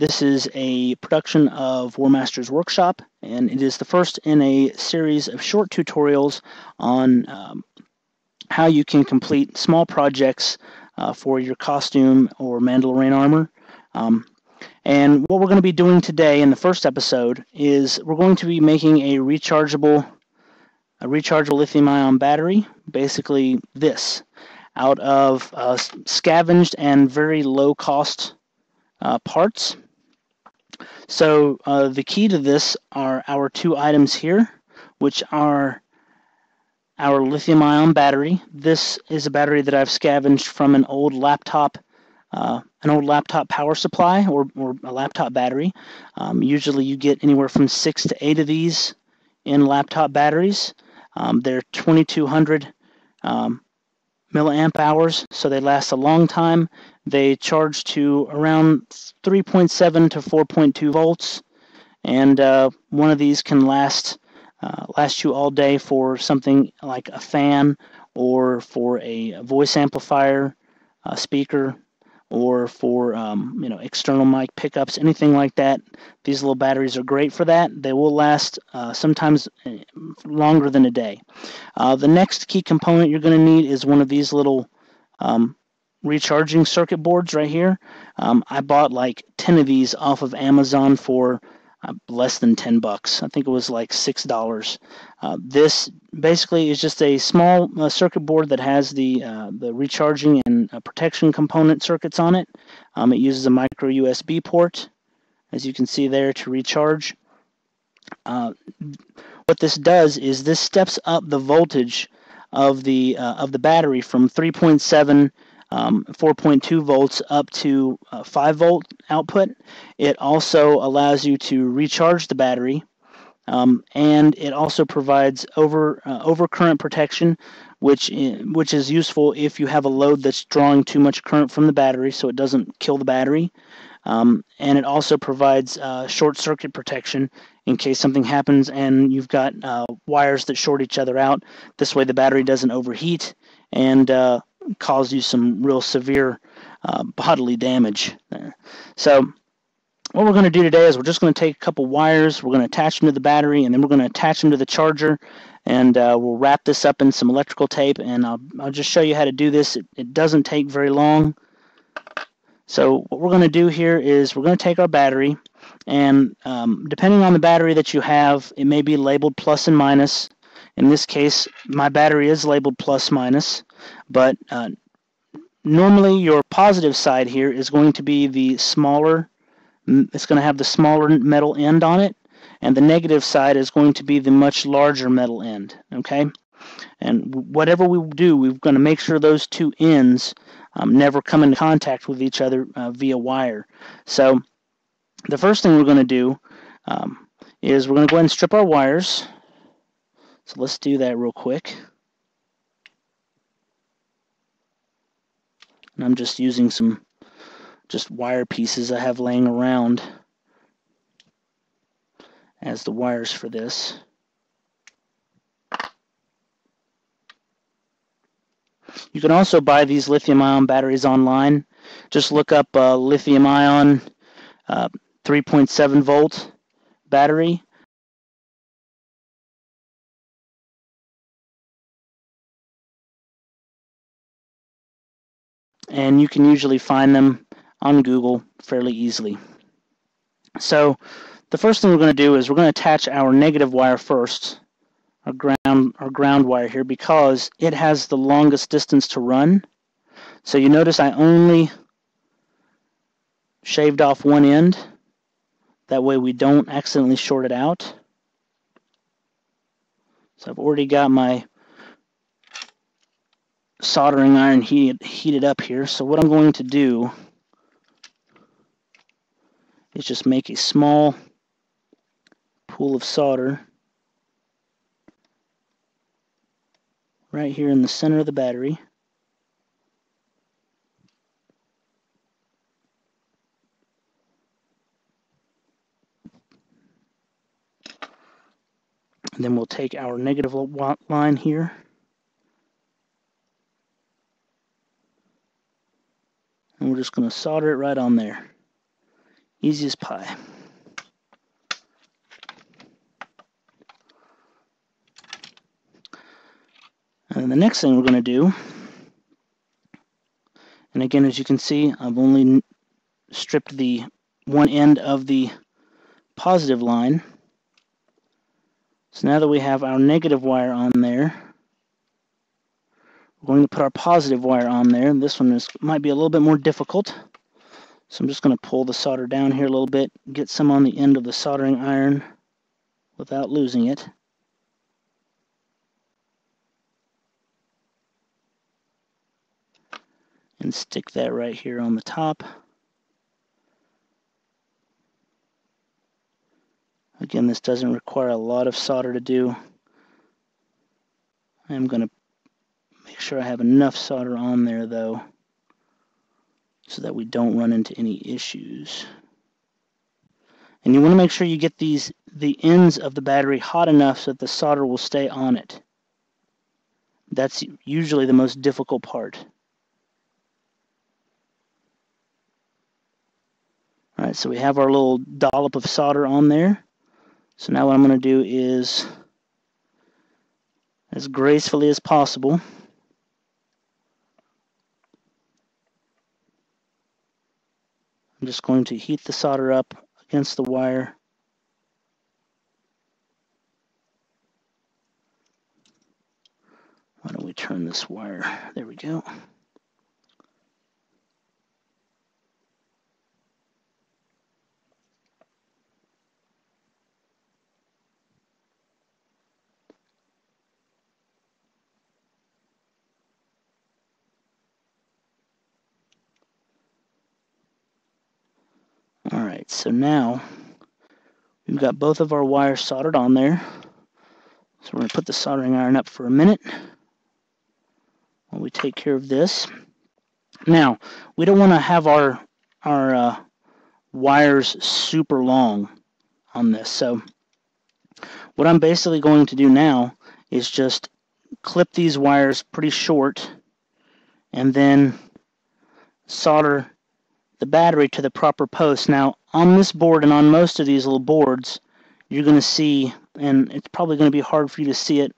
This is a production of Warmasters Workshop, and it is the first in a series of short tutorials on how you can complete small projects for your costume or Mandalorian armor. And what we're going to be doing today in the first episode is we're going to be making a rechargeable lithium-ion battery, basically this, out of scavenged and very low-cost parts. So the key to this are our two items here, which are our lithium-ion battery. This is a battery that I've scavenged from an old laptop power supply or a laptop battery. Usually you get anywhere from 6 to 8 of these in laptop batteries. They're 2200 milliamp hours, so they last a long time. They charge to around 3.7 to 4.2 volts, and one of these can last you all day for something like a fan, or for a voice amplifier, a speaker, or for external mic pickups, anything like that. These little batteries are great for that. They will last sometimes longer than a day. The next key component you're going to need is one of these little recharging circuit boards right here. I bought like 10 of these off of Amazon for less than $10. I think it was like $6. This basically is just a small circuit board that has the recharging and protection component circuits on it. It uses a micro USB port, as you can see there, to recharge. What this does is this steps up the voltage of the battery from 3.7 4.2 volts up to 5 volt output. It also allows you to recharge the battery, and it also provides overcurrent protection, which is useful if you have a load that's drawing too much current from the battery, so it doesn't kill the battery. And it also provides short circuit protection in case something happens and you've got wires that short each other out. This way the battery doesn't overheat and cause you some real severe bodily damage there. So what we're going to do today is we're just going to take a couple wires, we're going to attach them to the battery, and then we're going to attach them to the charger, and we'll wrap this up in some electrical tape, and I'll just show you how to do this. It doesn't take very long. So what we're going to do here is we're going to take our battery, and depending on the battery that you have, it may be labeled plus and minus. In this case, my battery is labeled plus minus, but normally your positive side here is going to be the smaller, it's going to have the smaller metal end on it, and the negative side is going to be the much larger metal end, okay? And whatever we do, we're going to make sure those two ends never come into contact with each other via wire. So the first thing we're going to do is we're going to go ahead and strip our wires. So let's do that real quick. And I'm just using some wire pieces I have laying around as the wires for this. You can also buy these lithium-ion batteries online. Just look up lithium-ion 3.7 volt battery. And you can usually find them on Google fairly easily. So the first thing we're going to do is we're going to attach our negative wire first, our ground wire here, because it has the longest distance to run. So you notice I only shaved off one end. That way we don't accidentally short it out. So I've already got my soldering iron heated up here. So what I'm going to do is just make a small pool of solder right here in the center of the battery. And then we'll take our negative line here, and we're just going to solder it right on there. Easy as pie. And the next thing we're going to do, and again, as you can see, I've only stripped the one end of the positive line. So now that we have our negative wire on there, we're going to put our positive wire on there. This one might be a little bit more difficult. So I'm just going to pull the solder down here a little bit, get some on the end of the soldering iron without losing it. And stick that right here on the top. Again, this doesn't require a lot of solder to do. I'm going to make sure I have enough solder on there, though, so that we don't run into any issues. And you want to make sure you get the ends of the battery hot enough so that the solder will stay on it. That's usually the most difficult part. Alright, so we have our little dollop of solder on there. So now what I'm going to do is, as gracefully as possible, I'm just going to heat the solder up against the wire. Why don't we turn this wire? There we go. Alright, so now we've got both of our wires soldered on there. So we're going to put the soldering iron up for a minute while we take care of this. Now, we don't want to have our wires super long on this. So what I'm basically going to do now is just clip these wires pretty short and then solder the battery to the proper post. Now, on this board and on most of these little boards, you're going to see, and it's probably going to be hard for you to see it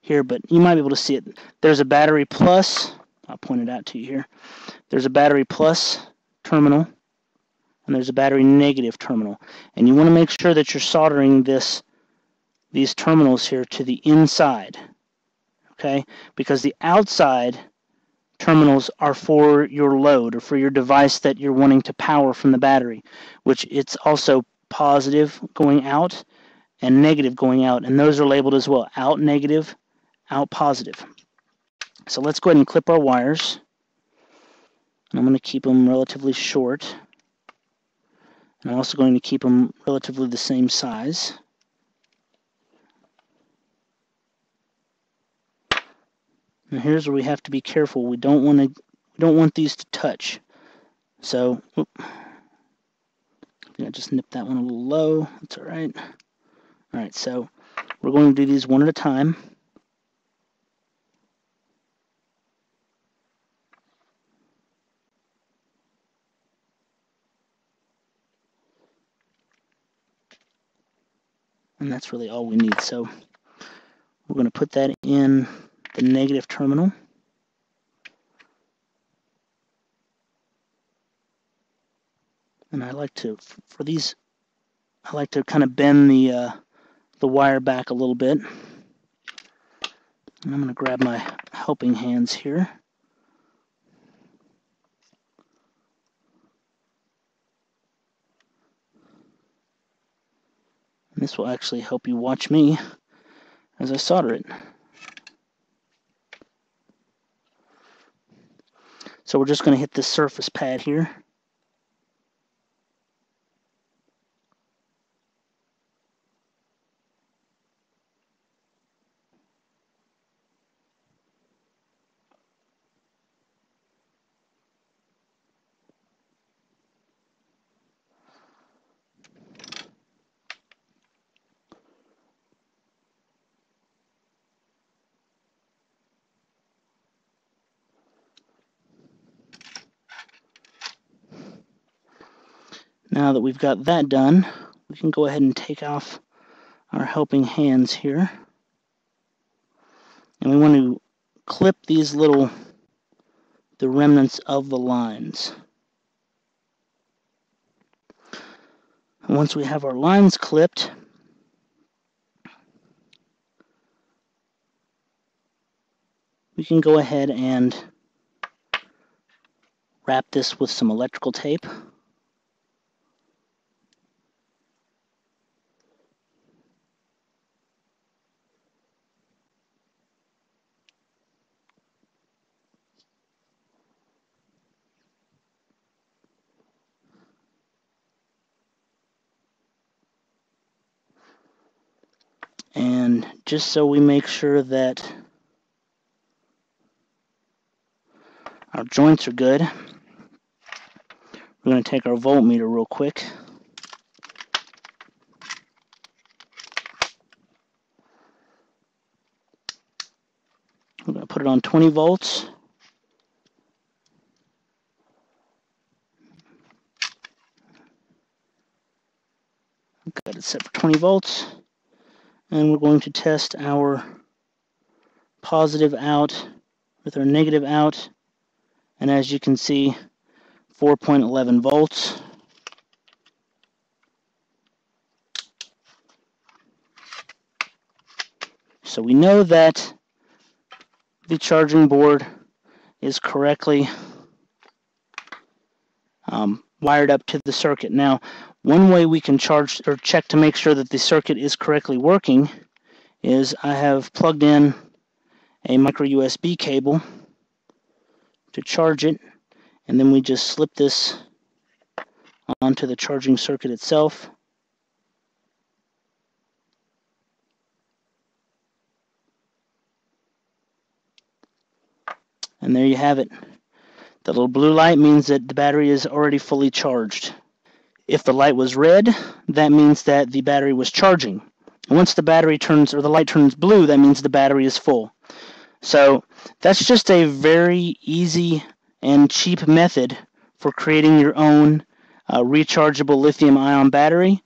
here, but you might be able to see it. There's a battery plus, I'll point it out to you here. There's a battery plus terminal, and there's a battery negative terminal. And you want to make sure that you're soldering these terminals here to the inside, okay? Because the outside terminals are for your load or for your device that you're wanting to power from the battery, which it's also positive going out and negative going out, and those are labeled as well, out negative, out positive. So let's go ahead and clip our wires, and I'm going to keep them relatively short, and I'm also going to keep them relatively the same size. And here's where we have to be careful. We don't want these to touch. So, whoop, I think I just nipped that one a little low. That's all right. All right, so we're going to do these one at a time. And that's really all we need. So, we're going to put that in the negative terminal. And I like to, for these, I like to kind of bend the wire back a little bit. And I'm going to grab my helping hands here. And this will actually help you watch me as I solder it. So we're just going to hit this surface pad here. Now that we've got that done, we can go ahead and take off our helping hands here. And we want to clip these little, the remnants of the lines. And once we have our lines clipped, we can go ahead and wrap this with some electrical tape. And just so we make sure that our joints are good, we're going to take our voltmeter real quick. We're going to put it on 20 volts. I've got it set for 20 volts. And we're going to test our positive out with our negative out. And as you can see, 4.11 volts. So we know that the charging board is correctly wired up to the circuit. Now, one way we can charge or check to make sure that the circuit is correctly working is I have plugged in a micro USB cable to charge it, and then we just slip this onto the charging circuit itself. And there you have it. The little blue light means that the battery is already fully charged. If the light was red, that means that the battery was charging. And once the battery turns, or the light turns blue, that means the battery is full. So that's just a very easy and cheap method for creating your own rechargeable lithium-ion battery.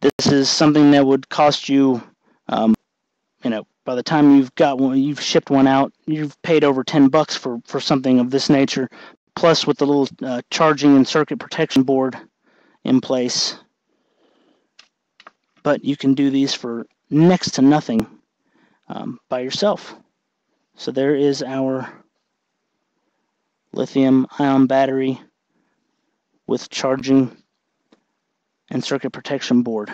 This is something that would cost you, by the time you've got one, you've shipped one out, you've paid over $10 for something of this nature. Plus, with the little charging and circuit protection board in place, but you can do these for next to nothing. By yourself. So there is our lithium ion battery with charging and circuit protection board.